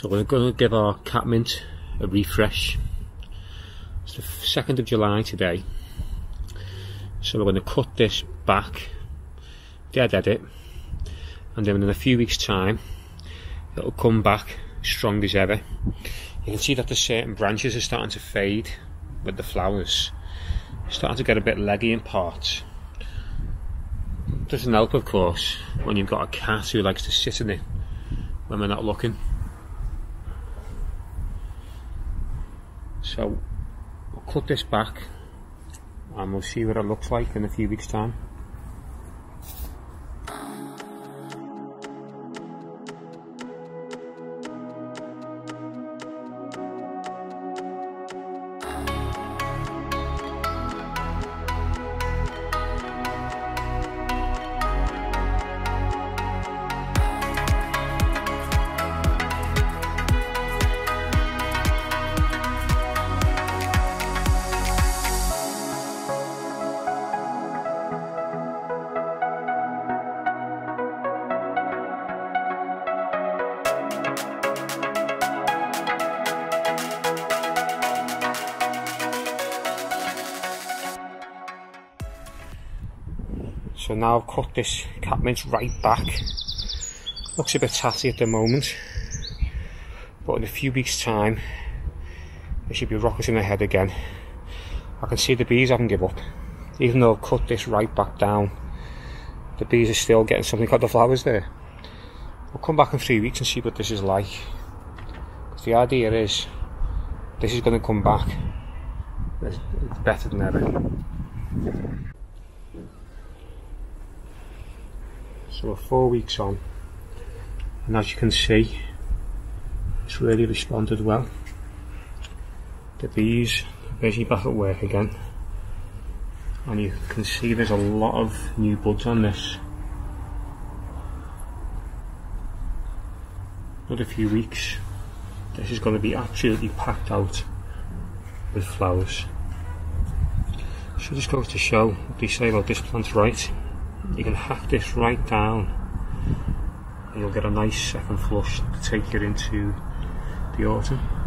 So we're going to give our cat mint a refresh. It's the 2nd of July today. So we're going to cut this back, dead edit, and then in a few weeks' time it'll come back strong as ever. You can see that the certain branches are starting to fade with the flowers. It's starting to get a bit leggy in parts. Doesn't help, of course, when you've got a cat who likes to sit in it when we're not looking. So we'll cut this back and we'll see what it looks like in a few weeks' time. So now I've cut this cat mint right back. Looks a bit tatty at the moment, but in a few weeks' time it should be rocketing ahead again. I can see the bees haven't given up. Even though I've cut this right back down, the bees are still getting something out of the flowers there. We'll come back in 3 weeks and see what this is like. Because the idea is, this is going to come back. It's better than ever. So we're 4 weeks on, and as you can see, it's really responded well. The bees are busy back at work again, and you can see there's a lot of new buds on this. Another few weeks, this is going to be absolutely packed out with flowers. So this goes to show what they say about this plant, right? You can hack this right down and you'll get a nice second flush to take you into the autumn.